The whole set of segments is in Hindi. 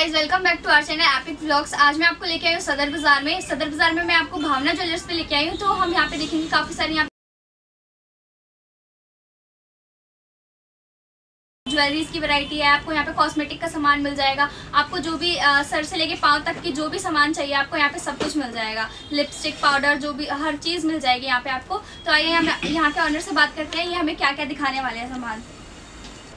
Guys welcome back to our channel epic vlogs. आज मैं आपको लेके आई हूँ सदर बाजार में। सदर बाजार में मैं आपको भावना ज्वेलर्स पे लेके आई हूँ। तो हम यहाँ पे देखेंगे काफी सारी यहाँ ज्वेलरीज की वैरायटी है। आपको यहाँ पे कॉस्मेटिक का सामान मिल जाएगा। आपको जो भी सर से लेके पाँव तक की जो भी सामान चाहिए आपको यहाँ पे सब कुछ मिल जाएगा। लिपस्टिक, पाउडर, जो भी हर चीज़ मिल जाएगी यहाँ पे आपको। तो आइए हम यहाँ के ऑनर से बात करते हैं, ये हमें क्या क्या दिखाने वाले हैं सामान।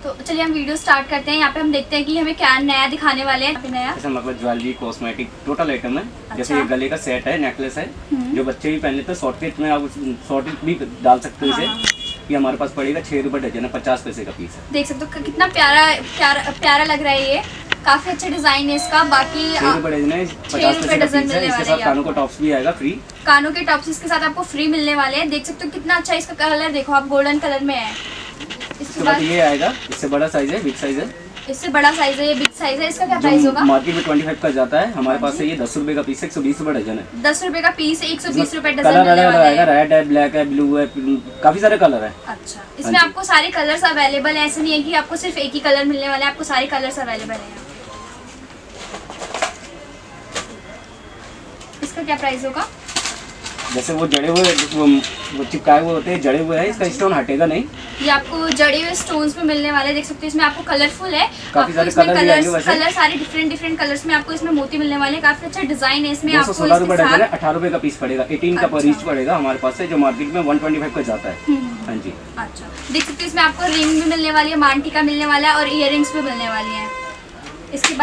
तो चलिए हम वीडियो स्टार्ट करते हैं। यहाँ पे हम देखते हैं कि हमें क्या नया दिखाने वाले हैं। नया मतलब ज्वेलरी, कॉस्मेटिक, टोटल आइटम है। अच्छा। जैसे ये गले का सेट है, नेकलेस है, जो बच्चे भी पहन लेते हैं। शॉर्टकट में आप शॉर्टकट भी डाल सकते हैं। इसे ये हमारे पास पड़ेगा 6 रुपए 50 पैसे का पीस है। देख सकते हो कितना प्यारा प्यारा प्यारा लग रहा है। ये काफी अच्छा डिजाइन है इसका। बाकी 6 रुपए 50 पैसे मिलने वाले हैं। कानों का टॉप्स भी आएगा फ्री। कानों के टॉप्स इसके साथ आपको फ्री मिलने वाले हैं। देख सकते हो कितना अच्छा इसका कलर, देखो आप, गोल्डन कलर में है। इसके बाद ये आएगा, इससे बड़ा साइज है, बिग साइज है। इससे बड़ा साइज है, ये बिग साइज है। इसका क्या प्राइस होगा? मार्केट में 25 का जाता है, हमारे पास से ये 10 रुपए का पीस है। 120 रुपए डजन है। 10 रुपए का पीस है, 120 रुपए डजन। कलर अलग आएगा, रेड है, ब्लैक है, ब्लू है, काफी सारे कलर है। अच्छा, इसमें आपको सारे कलर्स अवेलेबल है। ऐसे नहीं है कि आपको सिर्फ एक ही कलर मिलने वाला है, आपको सारे कलर्स अवेलेबल है। इसका क्या प्राइस होगा? जैसे वो जड़े हुए वो चिपकाए हुए होते हैं, जड़े हुए हैं, इसका स्टोन हटेगा नहीं। ये आपको जड़े हुए स्टोन्स में मिलने वाले। देख सकते हो इसमें आपको कलरफुल है, काफी सारे कलर, सारे डिफरेंट कलर्स में आपको इसमें मोती मिलने वाले। काफी अच्छा डिजाइन है इसमें। आपको 16 रुपए डजन है। 18 रुपए का पीस पड़ेगा। 18 का पर ईच पड़ेगा हमारे पास से, जो मार्केट में 125 का जाता है। हाँ जी। अच्छा, देख सकते हो इसमें आपको रिंग भी मिलने वाली है, मांगटीका मिलने वाला है और इयररिंग्स भी मिलने वाली है। इसके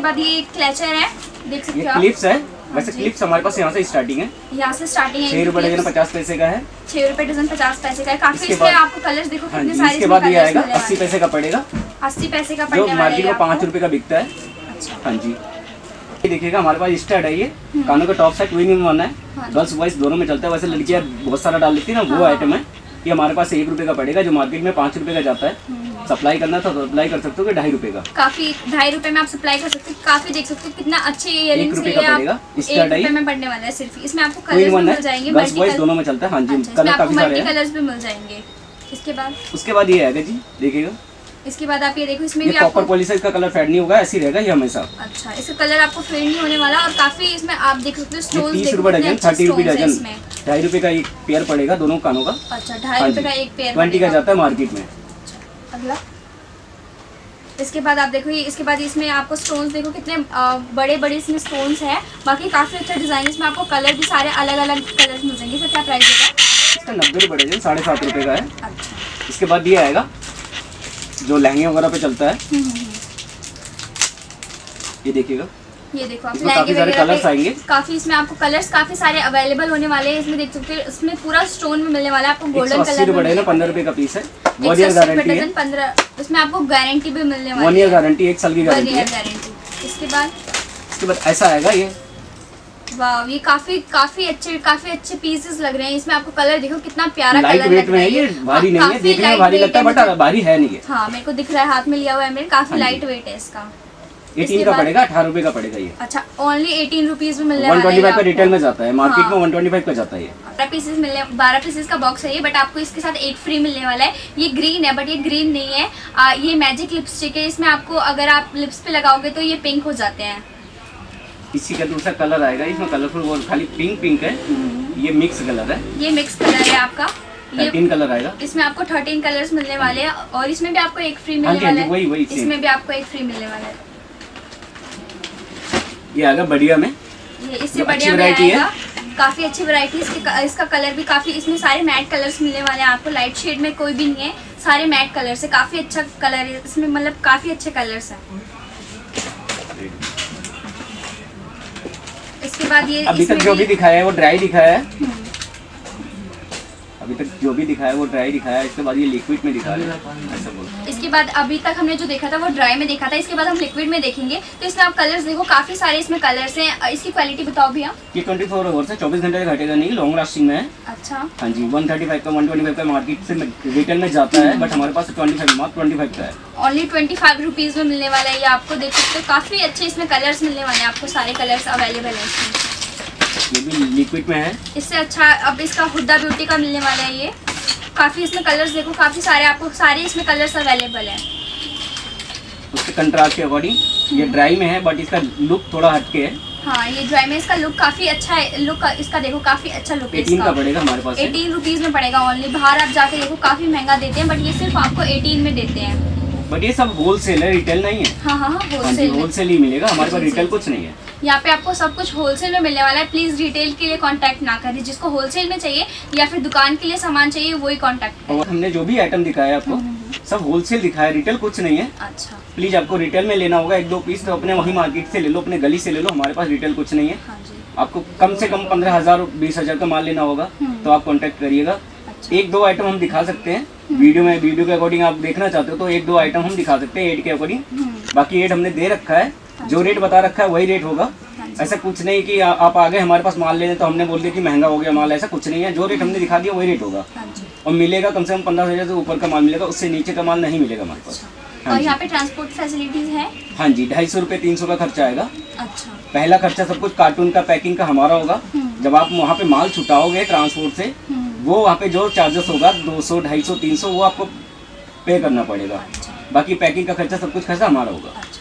बाद ये एक क्लचर है, देख सकते हो। क्लिप्स है। वैसे क्लिप्स हमारे पास यहाँ से स्टार्टिंग है। यहाँ से स्टार्टिंग है। 6 रुपए डजन 50 पैसे का है। 6 रुपए डजन 50 पैसे का है। काफी इसमें आपको कलर्स देखो कितने सारे। इसके बाद ये आएगा 80 पैसे का पड़ेगा। 80 पैसे का पड़ेगा, जो मार्केट में 5 रुपए का बिकता है। हाँ जी। ये देखिएगा हमारे पास स्टड है, ये कानों का टॉप सेट विनिंग वन है। गर्ल्स बॉयज दोनों में चलता है। वैसे लड़कियाँ बहुत सारा डाल लेती है ना, वो आइटम है। ये हमारे पास 1 रुपए का पड़ेगा, जो मार्केट में 5 रुपए का जाता है। सप्लाई करना था तो सप्लाई कर सकते हो, 2.5 रुपए का। काफी 2.5 रुपए में आप सप्लाई कर सकते हो। काफी देख सकते हो कितना अच्छे इयररिंग्स का पड़ेगा। इसका 2.5 में बनने वाला है सिर्फ। इसमें आपको कलर्स मिल जाएंगे, बस बॉयज दोनों में चलता है। हां जी, कलर काफी सारे हैं, कलर्स भी मिल जाएंगे। उसके बाद ये आएगा जी, देखिएगा। इसके बाद आप ये देखो, इसमें भी आपको कॉपर पॉलिश, इसका कलर फेड नहीं होगा, ऐसे ही रहेगा ये हमेशा। अच्छा, इसका कलर आपको फेड नहीं होने वाला। और काफी इसमें आप देख सकते हो स्टोन्स। 30 रुपए डजन 30 रुपए डजन। 2.5 रुपए का एक पेयर पड़ेगा दोनों कानों का। अच्छा, 2.5 रुपए का एक पेयर 20 का जाता है मार्केट में। अगला इसके बाद आप देखो ये। इसके बाद इसमें आपको स्टोन्स देखो कितने बड़े बड़े इसमें स्टोन्स है। बाकी काफी अच्छा डिजाइन। इसमें आपको कलर भी सारे अलग अलग कलर मिल जाएंगे। इसका क्या प्राइस होगा? इसका 90 रुपए डजन 7.5 रुपए का है। अच्छा। इसके बाद ये आएगा, जो लहंगे वगैरह पे चलता है। ये देखिएगा, ये देखो आप, काफी सारे कलर्स आएंगे। काफी इसमें आपको कलर्स काफी सारे अवेलेबल होने वाले हैं। इसमें देख सकते हो इसमें पूरा स्टोन में मिलने वाला है आपको। गोल्डन कलर 15 रुपए का पीस है। 15 इसमें आपको गारंटी भी मिलने वाली है, 1 ईयर गारंटी, 1 साल की गारंटी। इसके बाद ऐसा आएगा ये। वाह, ये काफी अच्छे पीसेस लग रहे हैं। इसमें आपको कलर देखो कितना प्यारा कलर लग रहा है। ये भारी नहीं है, देखने में भारी लगता है बट भारी है नहीं। हाँ, मेरे को दिख रहा है, हाथ में लिया हुआ है मेरे। काफी लाइट वेट है इसका। 18 का पड़ेगा, 18 रुपए का पड़ेगा ये। अच्छा, ओनली 18 रुपीज में मिलने वाला है। 125 का रिटेल में जाता है, मार्केट में 125 का जाता है। 12 पीसेस मिलने, 12 पीसेस का बॉक्स है ये। बट आपको इसके साथ एक फ्री मिलने वाला है। ये ग्रीन है बट ये ग्रीन नहीं है, ये मैजिक लिपस्टिक है। इसमें आपको अगर आप लिप्स पे लगाओगे तो ये पिंक हो जाते हैं। इसी का दूसरा कलर आएगा, इसमें कलरफुल वो खाली पिंक है। ये मिक्स कलर है, ये मिक्स कलर है आपका। ये 13 कलर आएगा। इसमें आपको 13 कलर्स मिलने वाले हैं। और इसमें भी आपको एक फ्री मिलने वाला है। वही इसमें भी आपको एक फ्री मिलने वाला है। ये आएगा बढ़िया में, ये इससे बढ़िया वैरायटी है। काफी अच्छी वैरायटी है। इसका कलर भी काफी, इसमें सारे मैट कलर्स मिलने वाले हैं आपको। लाइट शेड में कोई भी नहीं है, सारे मैट कलर्स है। काफी अच्छा कलर है इसमें, मतलब काफी अच्छे कलर्स है। इसके बाद ये अभी तक जो भी दिखाया है वो ड्राई दिखाया है। इसके बाद ये लिक्विड में दिखा रहे हैं, ऐसा बोल। इसके बाद अभी तक हमने जो देखा था वो ड्राई में देखा था। इसके बाद हम लिक्विड में देखेंगे। तो इसमें आप कलर्स देखो, काफी सारे इसमें कलर्स हैं। इसकी क्वालिटी बताओ भैया। ये 24 आवर्स है, 24 घंटे का घटेगा नहीं, लॉन्ग लास्टिंग में है। अच्छा। हाँ जी, 135 का, 125 का मार्केट से रिटेल में जाता है बट हमारे पास 25 का है। ओनली 25 रुपीज में मिलने वाला है ये आपको। देख सकते हो काफी अच्छे इसमें कलर्स मिलने वाले हैं आपको, सारे कलर्स अवेलेबल है। ये भी लिक्विड में है। इससे अच्छा अब इसका हुड्डा ब्यूटी का मिलने वाला है ये। काफी इसमें कलर्स देखो, काफी सारे आपको, सारे इसमें कलर्स अवेलेबल है। उसके कंट्रास्ट के अकॉर्डिंग। ये ड्राई में है बट इसका लुक थोड़ा हटके है। हाँ ये ड्राई में इसका लुक काफी अच्छा है, लुक इसका देखो काफी अच्छा लुक है। 18 का पड़ेगा हमारे पास, 18 रुपीज में पड़ेगा ओनली। बाहर आप जाके देखो काफी महंगा देते हैं बट ये सिर्फ आपको 18 में देते हैं। बट ये सब होलसेल है, रिटेल नहीं है। हाँ हाँ होलसेल, होलसेल ही मिलेगा हमारे पास, रिटेल कुछ नहीं है। यहाँ पे आपको सब कुछ होलसेल में मिलने वाला है। प्लीज रिटेल के लिए कांटेक्ट ना करें, जिसको होलसेल में चाहिए या फिर दुकान के लिए सामान चाहिए वही कांटेक्ट करें। हमने जो भी आइटम दिखाया आपको सब होलसेल दिखाया, रिटेल कुछ नहीं है। अच्छा प्लीज आपको रिटेल में लेना होगा एक दो पीस तो अपने वही मार्केट से ले लो, अपने गली से ले लो, हमारे पास रिटेल कुछ नहीं है। हाँ आपको कम से कम 15,000-20,000 का माल लेना होगा तो आप कांटेक्ट करिएगा। अच्छा। एक दो आइटम हम दिखा सकते हैं वीडियो में, वीडियो के अकॉर्डिंग आप देखना चाहते हो तो एक दो आइटम हम दिखा सकते हैं एड के अकॉर्डिंग। बाकी एड हमने दे रखा है, जो रेट बता रखा है वही रेट होगा। ऐसा कुछ नहीं कि आप आ गए हमारे पास माल लेने तो हमने बोल दिया कि महंगा हो गया माल, ऐसा कुछ नहीं है। जो रेट हमने दिखा दिया वही रेट होगा और मिलेगा कम से कम 15,000 से ऊपर का माल मिलेगा, उससे नीचे का माल नहीं मिलेगा हमारे पास। और यहाँ पे ट्रांसपोर्ट फैसिलिटीज है। हाँ जी 250 रुपये 300 का खर्चा आएगा। अच्छा पहला खर्चा सब कुछ कार्टून का पैकिंग का हमारा होगा। जब आप वहाँ पे माल छुटाओगे ट्रांसपोर्ट से वो वहाँ पे जो चार्जेस होगा 200, 250, 300 वो आपको पे करना पड़ेगा। बाकी पैकिंग का खर्चा सब कुछ खर्चा हमारा होगा।